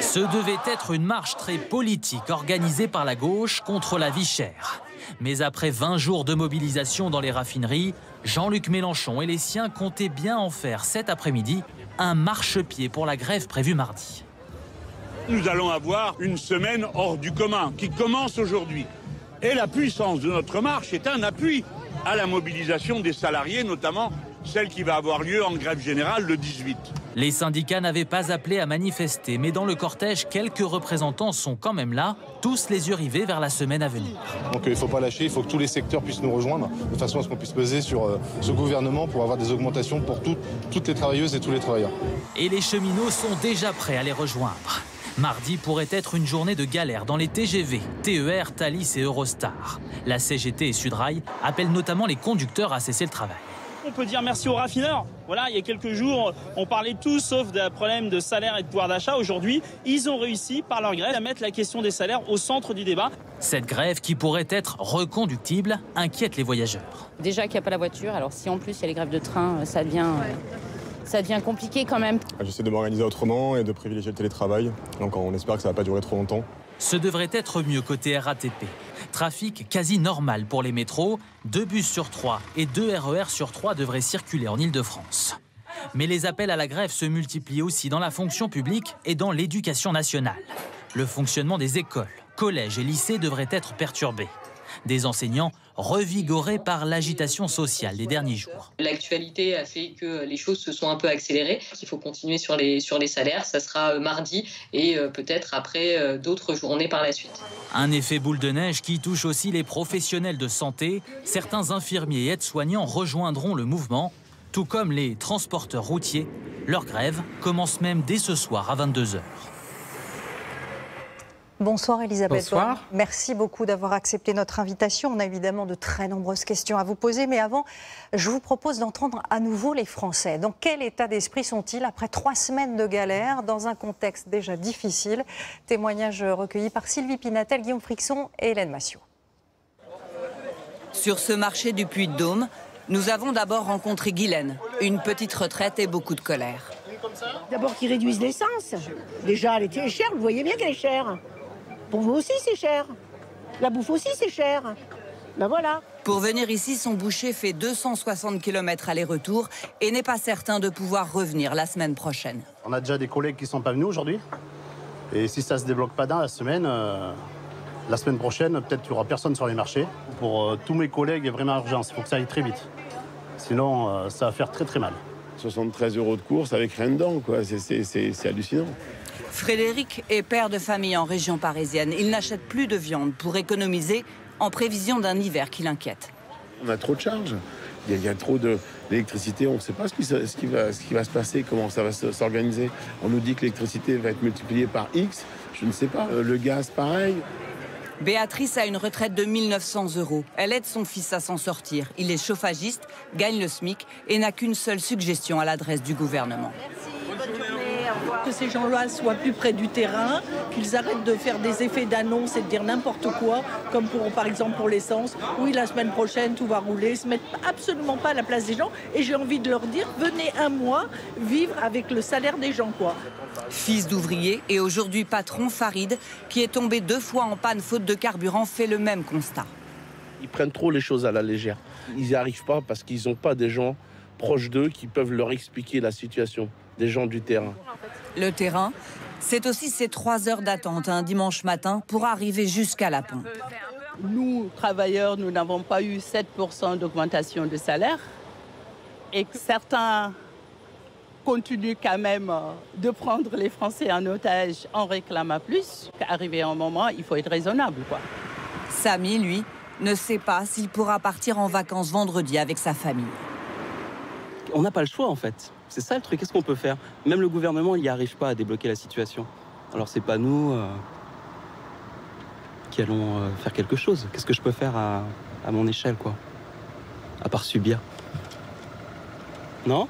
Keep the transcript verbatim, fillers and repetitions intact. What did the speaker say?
Ce devait être une marche très politique organisée par la gauche contre la vie chère. Mais après vingt jours de mobilisation dans les raffineries, Jean-Luc Mélenchon et les siens comptaient bien en faire cet après-midi un marchepied pour la grève prévue mardi. Nous allons avoir une semaine hors du commun qui commence aujourd'hui. Et la puissance de notre marche est un appui à la mobilisation des salariés, notamment celle qui va avoir lieu en grève générale le dix-huit. Les syndicats n'avaient pas appelé à manifester, mais dans le cortège, quelques représentants sont quand même là, tous les yeux rivés vers la semaine à venir. Donc il ne faut pas lâcher, il faut que tous les secteurs puissent nous rejoindre, de façon à ce qu'on puisse peser sur euh, ce gouvernement pour avoir des augmentations pour tout, toutes les travailleuses et tous les travailleurs. Et les cheminots sont déjà prêts à les rejoindre. Mardi pourrait être une journée de galère dans les T G V, T E R, Thalys et Eurostar. La C G T et Sudrail appellent notamment les conducteurs à cesser le travail. On peut dire merci aux raffineurs. Voilà, il y a quelques jours, on parlait tout sauf d'un problème de salaire et de pouvoir d'achat. Aujourd'hui, ils ont réussi par leur grève à mettre la question des salaires au centre du débat. Cette grève qui pourrait être reconductible inquiète les voyageurs. Déjà qu'il n'y a pas la voiture, alors si en plus il y a les grèves de train, ça devient, ouais. ça devient compliqué quand même. J'essaie de m'organiser autrement et de privilégier le télétravail. Donc on espère que ça ne va pas durer trop longtemps. Ce devrait être mieux côté R A T P. Trafic quasi normal pour les métros, deux bus sur trois et deux R E R sur trois devraient circuler en Île-de-France. Mais les appels à la grève se multiplient aussi dans la fonction publique et dans l'éducation nationale. Le fonctionnement des écoles, collèges et lycées devrait être perturbé. Des enseignants revigorés par l'agitation sociale des derniers jours. L'actualité a fait que les choses se sont un peu accélérées. Il faut continuer sur les, sur les salaires, ça sera mardi et peut-être après d'autres journées par la suite. Un effet boule de neige qui touche aussi les professionnels de santé. Certains infirmiers et aides-soignants rejoindront le mouvement, tout comme les transporteurs routiers. Leur grève commence même dès ce soir à vingt-deux heures. Bonsoir Elisabeth. Bonsoir. Merci beaucoup d'avoir accepté notre invitation. On a évidemment de très nombreuses questions à vous poser, mais avant, je vous propose d'entendre à nouveau les Français. Dans quel état d'esprit sont-ils après trois semaines de galère, dans un contexte déjà difficile? Témoignages recueillis par Sylvie Pinatel, Guillaume Frixon et Hélène Massiot. Sur ce marché du Puy-de-Dôme, nous avons d'abord rencontré Guylaine, une petite retraite et beaucoup de colère. D'abord qu'ils réduisent l'essence. Déjà, elle était chère, vous voyez bien qu'elle est chère. Pour vous aussi, c'est cher. La bouffe aussi, c'est cher. Ben voilà. Pour venir ici, son boucher fait deux cent soixante kilomètres aller-retour et n'est pas certain de pouvoir revenir la semaine prochaine. On a déjà des collègues qui ne sont pas venus aujourd'hui. Et si ça ne se débloque pas dans la semaine, euh, la semaine prochaine, peut-être qu'il n'y aura personne sur les marchés. Pour euh, tous mes collègues, il y a vraiment urgence. Il faut que ça aille très vite. Sinon, euh, ça va faire très très mal. soixante-treize euros de course avec rien dedans, quoi. C'est hallucinant. Frédéric est père de famille en région parisienne. Il n'achète plus de viande pour économiser en prévision d'un hiver qui l'inquiète. On a trop de charges. Il y a, il y a trop d'électricité. On ne sait pas ce qui, ce, qui va, ce qui va se passer, comment ça va s'organiser. On nous dit que l'électricité va être multipliée par X. Je ne sais pas. Le gaz, pareil. Béatrice a une retraite de mille neuf cents euros. Elle aide son fils à s'en sortir. Il est chauffagiste, gagne le SMIC et n'a qu'une seule suggestion à l'adresse du gouvernement. Que ces gens-là soient plus près du terrain, qu'ils arrêtent de faire des effets d'annonce et de dire n'importe quoi, comme pour, par exemple pour l'essence, oui, la semaine prochaine, tout va rouler, ils ne se mettent absolument pas à la place des gens. Et j'ai envie de leur dire, venez un mois vivre avec le salaire des gens, quoi. Fils d'ouvrier et aujourd'hui patron, Farid, qui est tombé deux fois en panne faute de carburant, fait le même constat. Ils prennent trop les choses à la légère. Ils n'y arrivent pas parce qu'ils n'ont pas des gens proches d'eux qui peuvent leur expliquer la situation, des gens du terrain. Le terrain, c'est aussi ces trois heures d'attente un dimanche matin pour arriver jusqu'à la pompe. Nous, travailleurs, nous n'avons pas eu sept pour cent d'augmentation de salaire. Et certains continuent quand même de prendre les Français en otage en réclamant plus. Arrivé un moment, il faut être raisonnable, quoi. Samy, lui, ne sait pas s'il pourra partir en vacances vendredi avec sa famille. On n'a pas le choix, en fait. C'est ça le truc, qu'est-ce qu'on peut faire? Même le gouvernement, il n'y arrive pas à débloquer la situation. Alors c'est pas nous euh, qui allons euh, faire quelque chose. Qu'est-ce que je peux faire à, à mon échelle, quoi? À part subir. Non?